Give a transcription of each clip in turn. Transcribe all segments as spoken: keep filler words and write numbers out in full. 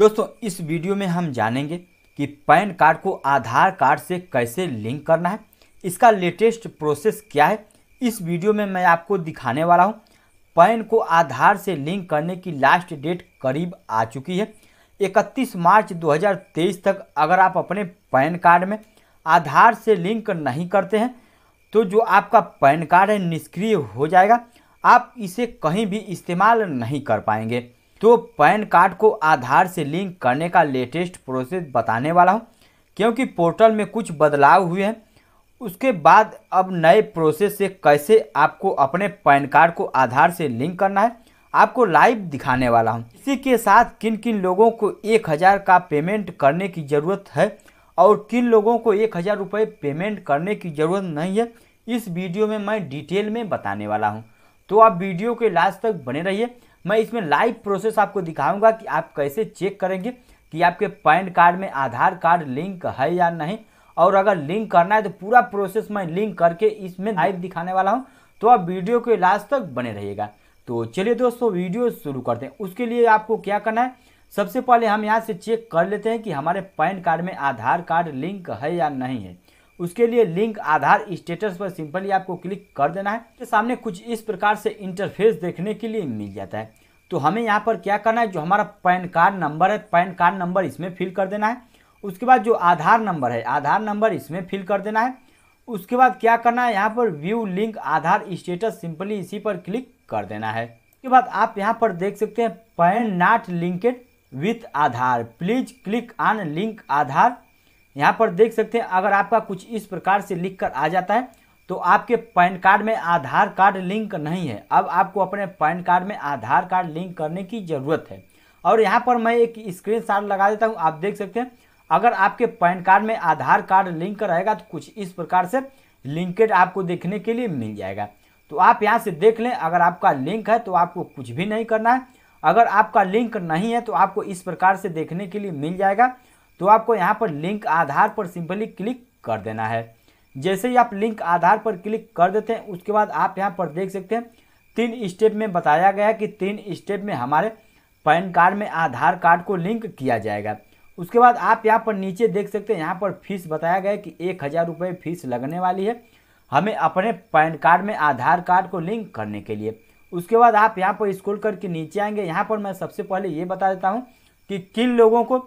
दोस्तों इस वीडियो में हम जानेंगे कि पैन कार्ड को आधार कार्ड से कैसे लिंक करना है, इसका लेटेस्ट प्रोसेस क्या है। इस वीडियो में मैं आपको दिखाने वाला हूं। पैन को आधार से लिंक करने की लास्ट डेट करीब आ चुकी है। इकतीस मार्च दो हज़ार तेईस तक अगर आप अपने पैन कार्ड में आधार से लिंक नहीं करते हैं तो जो आपका पैन कार्ड है निष्क्रिय हो जाएगा, आप इसे कहीं भी इस्तेमाल नहीं कर पाएंगे। तो पैन कार्ड को आधार से लिंक करने का लेटेस्ट प्रोसेस बताने वाला हूं, क्योंकि पोर्टल में कुछ बदलाव हुए हैं। उसके बाद अब नए प्रोसेस से कैसे आपको अपने पैन कार्ड को आधार से लिंक करना है आपको लाइव दिखाने वाला हूं। इसी के साथ किन किन लोगों को एक हज़ार का पेमेंट करने की ज़रूरत है और किन लोगों को एक हज़ार रुपये पेमेंट करने की ज़रूरत नहीं है, इस वीडियो में मैं डिटेल में बताने वाला हूँ। तो आप वीडियो के लास्ट तक बने रहिए। मैं इसमें लाइव प्रोसेस आपको दिखाऊंगा कि आप कैसे चेक करेंगे कि आपके पैन कार्ड में आधार कार्ड लिंक है या नहीं, और अगर लिंक करना है तो पूरा प्रोसेस मैं लिंक करके इसमें लाइव दिखाने वाला हूं। तो आप वीडियो के लास्ट तक बने रहिएगा। तो चलिए दोस्तों वीडियो शुरू करते हैं। उसके लिए आपको क्या करना है, सबसे पहले हम यहाँ से चेक कर लेते हैं कि हमारे पैन कार्ड में आधार कार्ड लिंक है या नहीं है। उसके लिए लिंक आधार स्टेटस पर सिंपली आपको क्लिक कर देना है। तो सामने कुछ इस प्रकार से इंटरफेस देखने के लिए मिल जाता है। तो हमें यहाँ पर क्या करना है, जो हमारा पैन कार्ड नंबर है पैन कार्ड नंबर इसमें फिल कर देना है। उसके बाद जो आधार नंबर है आधार नंबर इसमें फिल कर देना है। उसके बाद क्या करना है, यहाँ पर view link Aadhaar status simply इसी पर क्लिक कर देना है। उसके बाद आप यहाँ पर देख सकते हैं PAN not linked with Aadhaar, please click on link Aadhaar. यहाँ पर देख सकते हैं अगर आपका कुछ इस प्रकार से लिख कर आ जाता है तो आपके पैन कार्ड में आधार कार्ड लिंक नहीं है। अब आपको अपने पैन कार्ड में आधार कार्ड लिंक करने की ज़रूरत है। और यहाँ पर मैं एक स्क्रीनशॉट लगा देता हूँ, आप देख सकते हैं अगर आपके पैन कार्ड में आधार कार्ड लिंक रहेगा तो कुछ इस प्रकार से लिंकेड आपको देखने के लिए मिल जाएगा। तो आप यहाँ से देख लें, अगर आपका लिंक है तो आपको कुछ भी नहीं करना है, अगर आपका लिंक नहीं है तो आपको इस प्रकार से देखने के लिए मिल जाएगा। तो आपको यहाँ पर लिंक आधार पर सिंपली क्लिक कर देना है। जैसे ही आप लिंक आधार पर क्लिक कर देते हैं उसके बाद आप यहाँ पर देख सकते हैं तीन स्टेप में बताया गया है कि तीन स्टेप में हमारे पैन कार्ड में आधार कार्ड को लिंक किया जाएगा। उसके बाद आप यहाँ पर नीचे देख सकते हैं यहाँ पर फीस बताया गया है कि एक हज़ार रुपये फीस लगने वाली है हमें अपने पैन कार्ड में आधार कार्ड को लिंक करने के लिए। उसके बाद आप यहाँ पर स्क्रॉल करके नीचे आएंगे। यहाँ पर मैं सबसे पहले ये बता देता हूँ कि किन लोगों को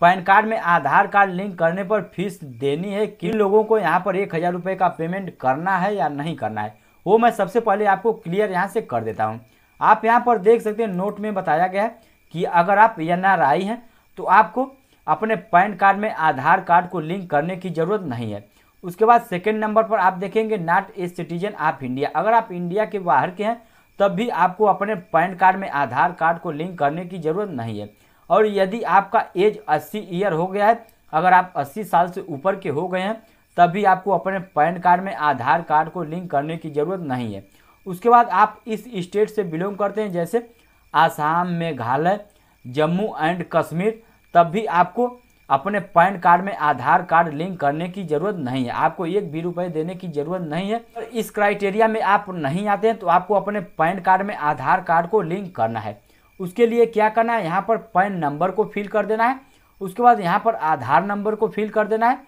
पैन कार्ड में आधार कार्ड लिंक करने पर फीस देनी है, किन लोगों को यहाँ पर एक हज़ार रुपये का पेमेंट करना है या नहीं करना है, वो मैं सबसे पहले आपको क्लियर यहाँ से कर देता हूँ। आप यहाँ पर देख सकते हैं नोट में बताया गया है कि अगर आप एन आर आई हैं तो आपको अपने पैन कार्ड में आधार कार्ड को लिंक करने की ज़रूरत नहीं है। उसके बाद सेकेंड नंबर पर आप देखेंगे not a citizen of India, अगर आप इंडिया के बाहर के हैं तब भी आपको अपने पैन कार्ड में आधार कार्ड को लिंक करने की ज़रूरत नहीं है। और यदि आपका एज अस्सी ईयर हो गया है, अगर आप अस्सी साल से ऊपर के हो गए हैं तब भी आपको अपने पैन कार्ड में आधार कार्ड को लिंक करने की ज़रूरत नहीं है। उसके बाद आप इस स्टेट से बिलोंग करते हैं जैसे आसाम, मेघालय, जम्मू एंड कश्मीर, तब भी आपको अपने पैन कार्ड में आधार कार्ड लिंक करने की ज़रूरत नहीं है। आपको एक भी रुपये देने की ज़रूरत नहीं है। और इस क्राइटेरिया में आप नहीं आते हैं तो आपको अपने पैन कार्ड में आधार कार्ड को लिंक करना है। उसके लिए क्या करना है, यहाँ पर पैन नंबर को फिल कर देना है। उसके बाद यहाँ पर आधार नंबर को फिल कर देना है।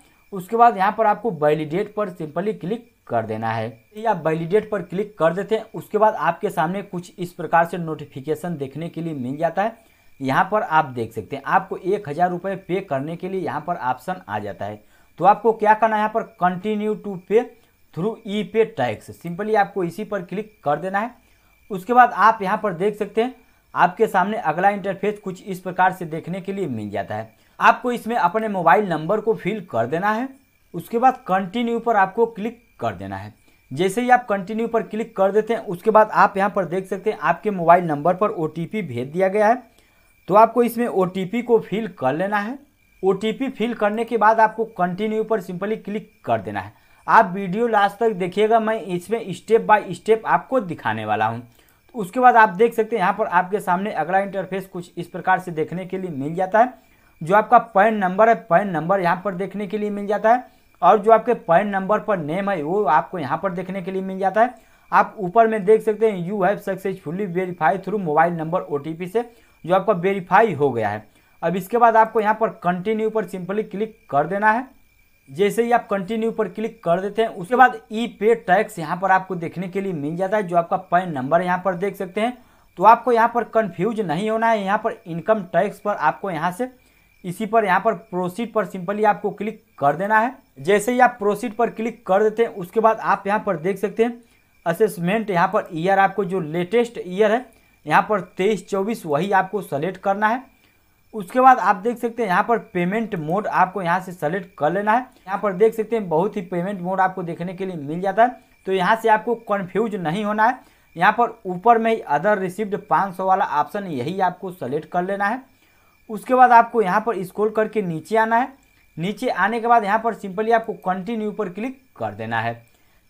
उसके बाद यहाँ पर आपको वैलिडेट पर सिंपली क्लिक कर देना है। या वैलिडेट पर क्लिक कर देते हैं उसके बाद आपके सामने कुछ इस प्रकार से नोटिफिकेशन देखने के लिए मिल जाता है। यहाँ पर आप देख सकते हैं आपको एक हज़ार रुपये पे करने के लिए यहाँ पर ऑप्शन आ जाता है। तो आपको क्या करना है, यहाँ पर continue to pay through e pay tax, simply आपको इसी पर क्लिक कर देना है। उसके बाद आप यहाँ पर देख सकते हैं आपके सामने अगला इंटरफेस कुछ इस प्रकार से देखने के लिए मिल जाता है। आपको इसमें अपने मोबाइल नंबर को फिल कर देना है। उसके बाद कंटिन्यू पर आपको क्लिक कर देना है। जैसे ही आप कंटिन्यू पर क्लिक कर देते हैं उसके बाद आप यहां पर देख सकते हैं आपके मोबाइल नंबर पर ओ टी पी भेज दिया गया है। तो आपको इसमें ओ टी पी को फिल कर लेना है। ओ टी पी फिल करने के बाद आपको कंटिन्यू पर सिंपली क्लिक कर देना है। आप वीडियो लास्ट तक देखिएगा, मैं इसमें स्टेप बाय स्टेप आपको दिखाने वाला हूँ। उसके बाद आप देख सकते हैं यहाँ पर आपके सामने अगला इंटरफेस कुछ इस प्रकार से देखने के लिए मिल जाता है। जो आपका पैन नंबर है पैन नंबर यहाँ पर देखने के लिए मिल जाता है, और जो आपके पैन नंबर पर नेम है वो आपको यहाँ पर देखने के लिए मिल जाता है। आप ऊपर में देख सकते हैं you have successfully verify through mobile number O T P से, जो आपका वेरीफाई हो गया है। अब इसके बाद आपको यहाँ पर कंटिन्यू पर सिंपली क्लिक कर देना है। जैसे ही आप कंटिन्यू पर क्लिक कर देते हैं उसके बाद ई पे टैक्स यहाँ पर आपको देखने के लिए मिल जाता है, जो आपका पैन नंबर यहाँ पर देख सकते हैं। तो आपको यहाँ पर कंफ्यूज नहीं होना है, यहाँ पर इनकम टैक्स पर आपको यहाँ से इसी पर यहाँ पर प्रोसीड पर सिंपली आपको क्लिक कर देना है। जैसे ही आप प्रोसीड पर क्लिक कर देते हैं उसके बाद आप यहाँ पर देख सकते हैं असेसमेंट यहाँ पर ईयर, आपको जो लेटेस्ट ईयर है यहाँ पर तेईस चौबीस वही आपको सेलेक्ट करना है। उसके बाद आप देख सकते हैं यहाँ पर पेमेंट मोड आपको यहाँ से सेलेक्ट कर लेना है। यहाँ पर देख सकते हैं बहुत ही पेमेंट मोड आपको देखने के लिए मिल जाता है, तो यहाँ से आपको कन्फ्यूज नहीं होना है। यहाँ पर ऊपर में ही अदर रिसिप्ट पाँच सौ वाला ऑप्शन यही आपको सेलेक्ट कर लेना है। उसके बाद आपको यहाँ पर स्क्रॉल करके नीचे आना है। नीचे आने के बाद यहाँ पर सिंपली आपको कंटिन्यू पर क्लिक कर देना है।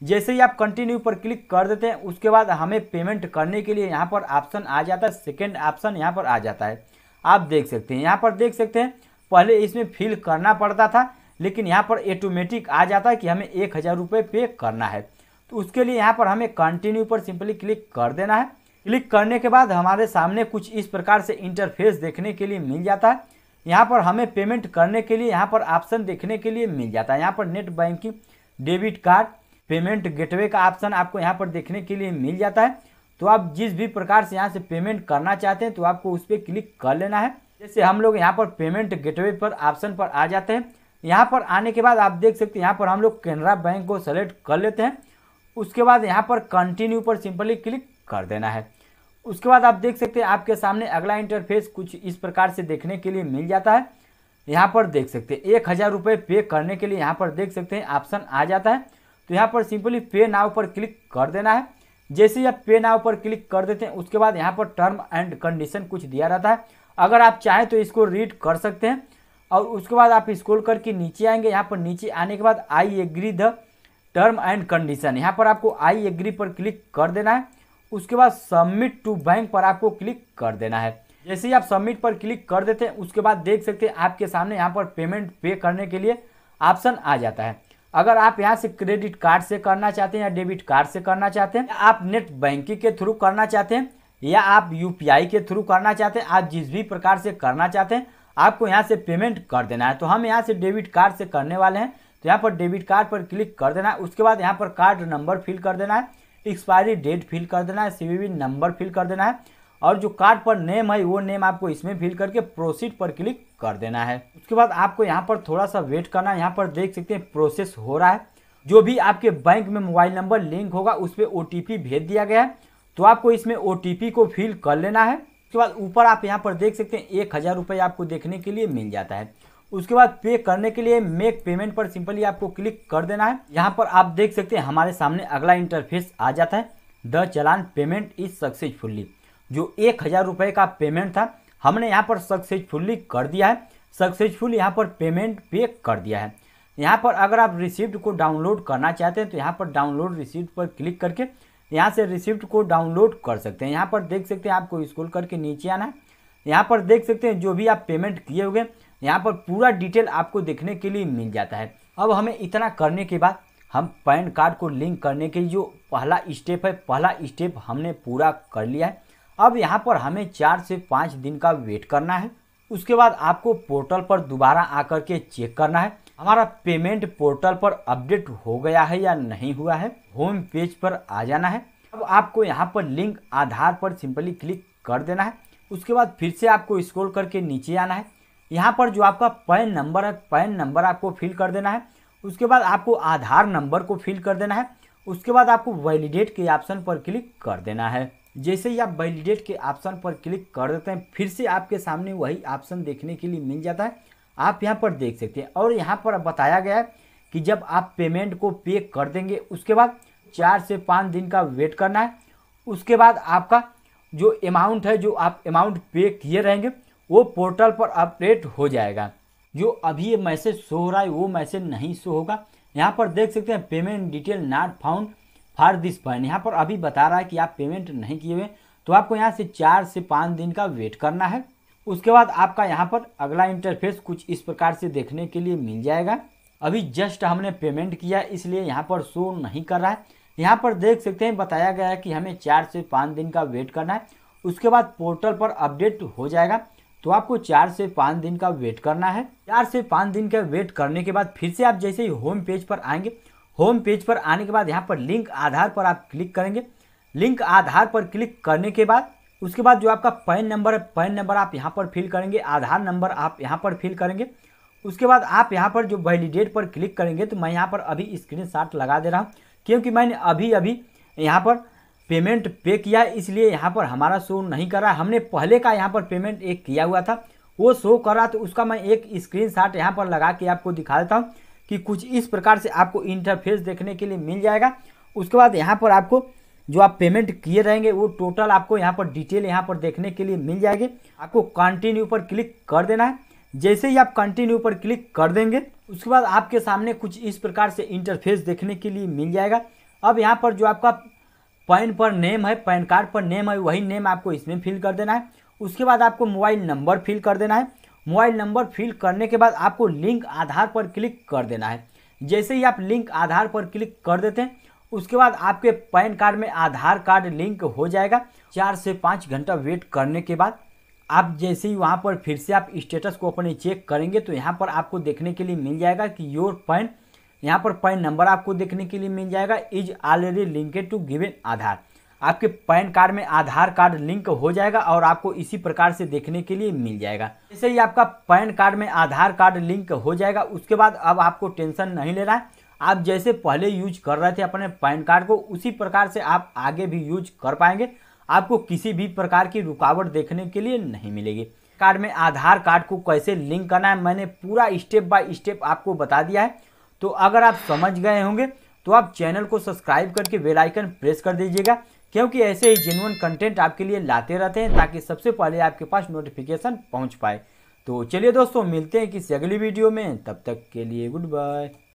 जैसे ही आप कंटिन्यू पर क्लिक कर देते हैं उसके बाद हमें पेमेंट करने के लिए यहाँ पर ऑप्शन आ जाता है, सेकेंड ऑप्शन यहाँ पर आ जाता है। आप देख सकते हैं यहाँ पर देख सकते हैं पहले इसमें फिल करना पड़ता था, लेकिन यहाँ पर ऑटोमेटिक आ जाता है कि हमें एक हज़ार रुपये पे करना है। तो उसके लिए यहाँ पर हमें कंटिन्यू पर सिंपली क्लिक कर देना है। क्लिक करने के बाद हमारे सामने कुछ इस प्रकार से इंटरफेस देखने के लिए मिल जाता है। यहाँ पर हमें पेमेंट करने के लिए यहाँ पर ऑप्शन देखने के लिए मिल जाता है। यहाँ पर net banking, debit card, payment gateway का ऑप्शन आपको यहाँ पर देखने के लिए मिल जाता है। तो आप जिस भी प्रकार से यहाँ से पेमेंट करना चाहते हैं तो आपको उस पर क्लिक कर लेना है। जैसे हम लोग यहाँ पर पेमेंट गेटवे पर ऑप्शन पर आ जाते हैं। यहाँ पर आने के बाद आप देख सकते हैं यहाँ पर हम लोग केनरा बैंक को सेलेक्ट कर लेते हैं। उसके बाद यहाँ पर कंटिन्यू पर सिंपली क्लिक कर देना है। उसके बाद आप देख सकते हैं आपके सामने अगला इंटरफेस कुछ इस प्रकार से देखने के लिए मिल जाता है। यहाँ पर देख सकते हैं एक हज़ार रुपये पे करने के लिए यहाँ पर देख सकते हैं ऑप्शन आ जाता है। तो यहाँ पर सिंपली पे नाउ पर क्लिक कर देना है। जैसे ही आप पे नाउ पर क्लिक कर देते हैं उसके बाद यहाँ पर टर्म एंड कंडीशन कुछ दिया रहता है, अगर आप चाहें तो इसको रीड कर सकते हैं। और उसके बाद आप स्क्रॉल करके नीचे आएंगे। यहाँ पर नीचे आने के बाद I agree the term and condition, यहाँ पर आपको आई एग्री पर क्लिक कर देना है। उसके बाद सबमिट टू बैंक पर आपको क्लिक कर देना है। जैसे ही आप सबमिट पर क्लिक कर देते हैं उसके बाद देख सकते हैं आपके सामने यहाँ पर पेमेंट पे करने के लिए ऑप्शन आ जाता है। अगर आप यहाँ से क्रेडिट कार्ड से करना चाहते हैं या डेबिट कार्ड से करना चाहते हैं, आप नेट बैंकिंग के थ्रू करना चाहते हैं या आप यूपीआई के थ्रू करना चाहते हैं, आप जिस भी प्रकार से करना चाहते हैं आपको यहाँ से पेमेंट कर देना है। तो हम यहाँ से डेबिट कार्ड से करने वाले हैं, तो यहाँ पर डेबिट कार्ड पर क्लिक कर देना है। उसके बाद यहाँ पर कार्ड नंबर फिल कर देना है, एक्सपायरी डेट फिल कर देना है, सीवीवी नंबर फिल कर देना है और जो कार्ड पर नेम है वो नेम आपको इसमें फिल करके प्रोसीड पर क्लिक कर देना है। उसके बाद आपको यहाँ पर थोड़ा सा वेट करना है। यहाँ पर देख सकते हैं प्रोसेस हो रहा है। जो भी आपके बैंक में मोबाइल नंबर लिंक होगा उस पर ओ टी पी भेज दिया गया है, तो आपको इसमें ओ टी पी को फिल कर लेना है। उसके बाद ऊपर आप यहाँ पर देख सकते हैं एक हज़ार रुपये आपको देखने के लिए मिल जाता है। उसके बाद पे करने के लिए मेक पेमेंट पर सिंपली आपको क्लिक कर देना है। यहाँ पर आप देख सकते हैं हमारे सामने अगला इंटरफेस आ जाता है, the challan payment is successfully. जो एक हज़ार रुपये का पेमेंट था हमने यहाँ पर सक्सेसफुली कर दिया है, सक्सेसफुल यहाँ पर पेमेंट पे कर दिया है। यहाँ पर अगर आप रिसिप्ट को डाउनलोड करना चाहते हैं तो यहाँ पर डाउनलोड रिसिप्ट पर क्लिक करके यहाँ से रिसिप्ट को डाउनलोड कर सकते हैं। यहाँ पर देख सकते हैं आपको स्क्रॉल करके नीचे आना है। यहाँ पर देख सकते हैं जो भी आप पेमेंट किए हुए यहाँ पर पूरा डिटेल आपको देखने के लिए मिल जाता है। अब हमें इतना करने के बाद हम पैन कार्ड को लिंक करने के जो पहला स्टेप है, पहला स्टेप हमने पूरा कर लिया है। अब यहाँ पर हमें चार से पाँच दिन का वेट करना है। उसके बाद आपको पोर्टल पर दोबारा आकर के चेक करना है हमारा पेमेंट पोर्टल पर अपडेट हो गया है या नहीं हुआ है। होम पेज पर आ जाना है। अब आपको यहाँ पर लिंक आधार पर सिंपली क्लिक कर देना है। उसके बाद फिर से आपको स्क्रॉल करके नीचे आना है। यहाँ पर जो आपका पैन नंबर है, पैन नंबर आपको फिल कर देना है। उसके बाद आपको आधार नंबर को फिल कर देना है। उसके बाद आपको वैलिडेट के ऑप्शन पर क्लिक कर देना है। जैसे ही आप वैलिडेट के ऑप्शन पर क्लिक कर देते हैं फिर से आपके सामने वही ऑप्शन देखने के लिए मिल जाता है। आप यहाँ पर देख सकते हैं और यहाँ पर बताया गया है कि जब आप पेमेंट को पे कर देंगे उसके बाद चार से पाँच दिन का वेट करना है। उसके बाद आपका जो अमाउंट है, जो आप अमाउंट पे किए रहेंगे वो पोर्टल पर अपडेट हो जाएगा। जो अभी ये मैसेज शो हो रहा है वो मैसेज नहीं शो होगा। यहाँ पर देख सकते हैं payment detail not found for this PAN, यहाँ पर अभी बता रहा है कि आप पेमेंट नहीं किए हुए, तो आपको यहाँ से चार से पाँच दिन का वेट करना है। उसके बाद आपका यहाँ पर अगला इंटरफेस कुछ इस प्रकार से देखने के लिए मिल जाएगा। अभी जस्ट हमने पेमेंट किया इसलिए यहाँ पर शो नहीं कर रहा है। यहाँ पर देख सकते हैं बताया गया है कि हमें चार से पाँच दिन का वेट करना है। उसके बाद पोर्टल पर अपडेट हो जाएगा। तो आपको चार से पाँच दिन का वेट करना है। चार से पाँच दिन का वेट करने के बाद फिर से आप जैसे ही होम पेज पर आएंगे, होम पेज पर आने के बाद यहाँ पर लिंक आधार पर आप क्लिक करेंगे। लिंक आधार पर क्लिक करने के बाद उसके बाद जो आपका पैन नंबर है, पैन नंबर आप यहाँ पर फिल करेंगे, आधार नंबर आप यहाँ पर फिल करेंगे। उसके बाद आप यहाँ पर जो वैलिडेट पर क्लिक करेंगे, तो मैं यहाँ पर अभी स्क्रीनशॉट लगा दे रहा हूँ क्योंकि मैंने अभी अभी यहाँ पर पेमेंट पे किया, इसलिए यहाँ पर हमारा शो नहीं कर रहा। हमने पहले का यहाँ पर पेमेंट एक किया हुआ था, वो शो कर रहा, तो उसका मैं एक स्क्रीनशॉट यहाँ पर लगा के आपको दिखा देता हूँ कि कुछ इस प्रकार से आपको इंटरफेस देखने के लिए मिल जाएगा। उसके बाद यहाँ पर आपको जो आप पेमेंट किए रहेंगे वो टोटल आपको यहाँ पर डिटेल यहाँ पर देखने के लिए मिल जाएगी। आपको कंटिन्यू पर क्लिक कर देना है। जैसे ही आप कंटिन्यू पर क्लिक कर देंगे, उसके बाद आपके सामने कुछ इस प्रकार से इंटरफेस देखने के लिए मिल जाएगा। अब यहाँ पर जो आपका पैन पर नेम है, पैन कार्ड पर नेम है, वही नेम आपको इसमें फिल कर देना है। उसके बाद आपको मोबाइल नंबर फिल कर देना है। मोबाइल नंबर फिल करने के बाद आपको लिंक आधार पर क्लिक कर देना है। जैसे ही आप लिंक आधार पर क्लिक कर देते हैं, उसके बाद आपके पैन कार्ड में आधार कार्ड लिंक हो जाएगा। चार से पाँच घंटा वेट करने के बाद आप जैसे ही वहाँ पर फिर से आप स्टेटस को अपने चेक करेंगे, तो यहाँ पर आपको देखने के लिए मिल जाएगा कि योर पैन, यहाँ पर पैन नंबर आपको देखने के लिए मिल जाएगा, is already linked to given Aadhaar. आपके पैन कार्ड में आधार कार्ड लिंक हो जाएगा और आपको इसी प्रकार से देखने के लिए मिल जाएगा। जैसे ही आपका पैन कार्ड में आधार कार्ड लिंक हो जाएगा, उसके बाद अब आपको टेंशन नहीं लेना है। आप जैसे पहले यूज कर रहे थे अपने पैन कार्ड को, उसी प्रकार से आप आगे भी यूज कर पाएंगे। आपको किसी भी प्रकार की रुकावट देखने के लिए नहीं मिलेगी। कार्ड में आधार कार्ड को कैसे लिंक करना है, मैंने पूरा स्टेप बाय स्टेप आपको बता दिया है। तो अगर आप समझ गए होंगे तो आप चैनल को सब्सक्राइब करके बेल आइकन प्रेस कर दीजिएगा, क्योंकि ऐसे ही जेन्युइन कंटेंट आपके लिए लाते रहते हैं ताकि सबसे पहले आपके पास नोटिफिकेशन पहुंच पाए। तो चलिए दोस्तों, मिलते हैं किसी अगली वीडियो में। तब तक के लिए गुड बाय।